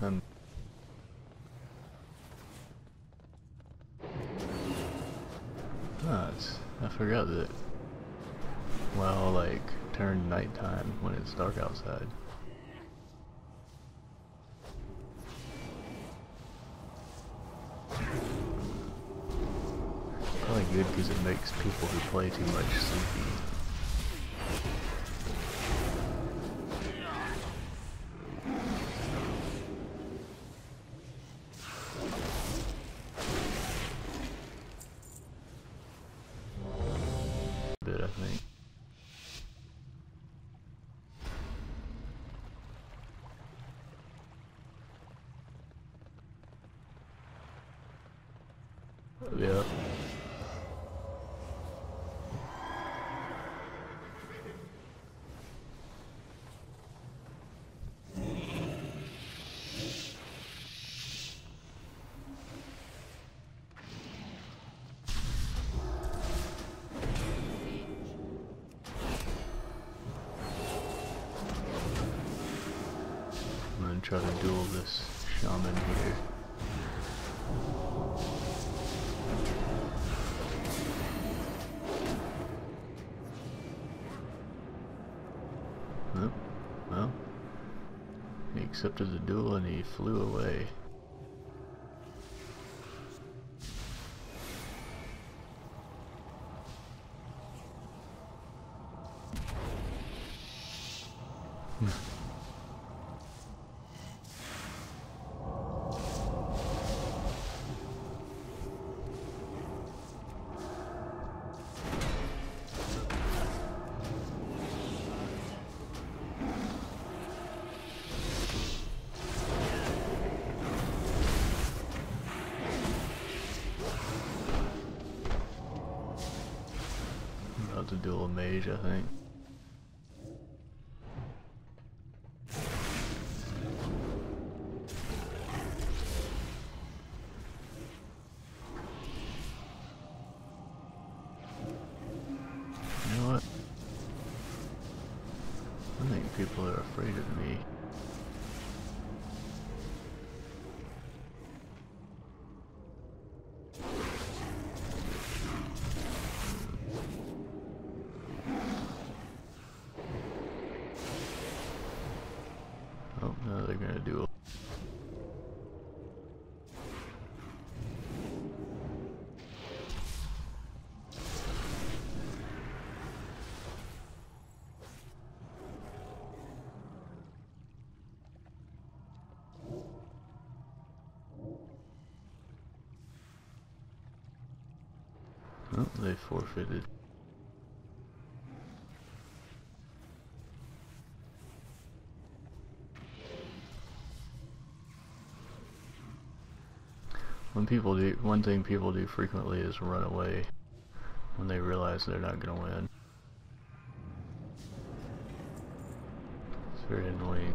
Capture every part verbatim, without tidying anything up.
and ah, it's, I forgot that. Well, like turn nighttime when it's dark outside. Probably good because it makes people who play too much sleepy. Yeah. I'm gonna try to duel this shaman here. Accepted the duel and he flew away. To do a mage, I think. You know what? I think people are afraid of me. Oh, they forfeited. When people do, one thing people do frequently is run away when they realize they're not going to win. It's very annoying.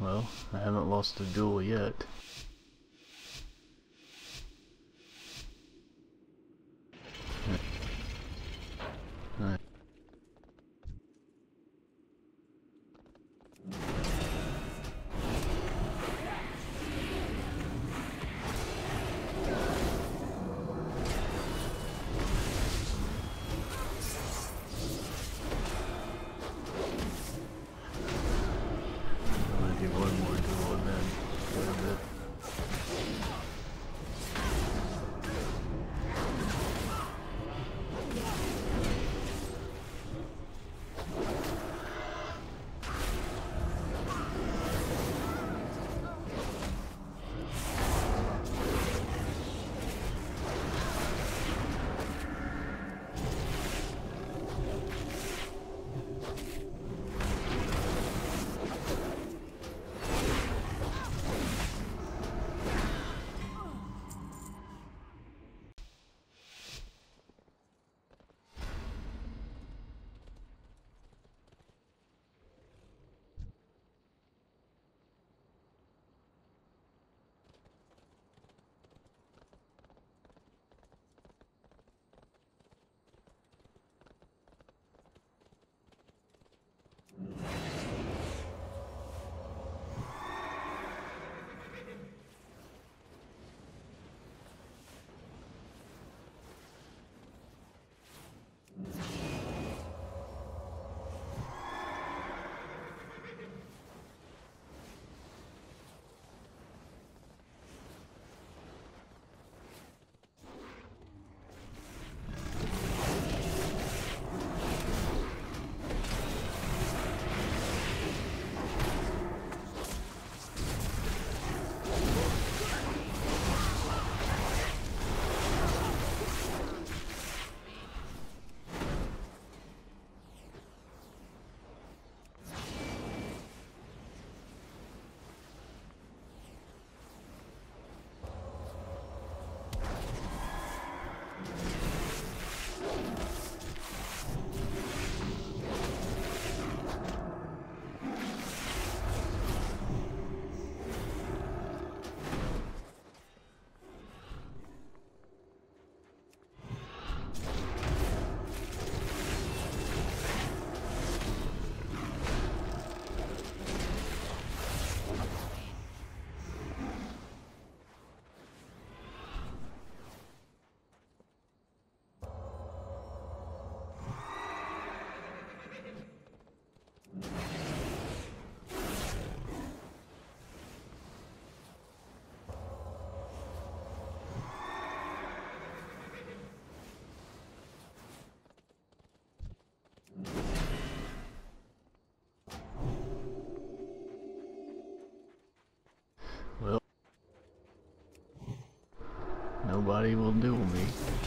Well, I haven't lost a duel yet. One more duel and then nobody will do me.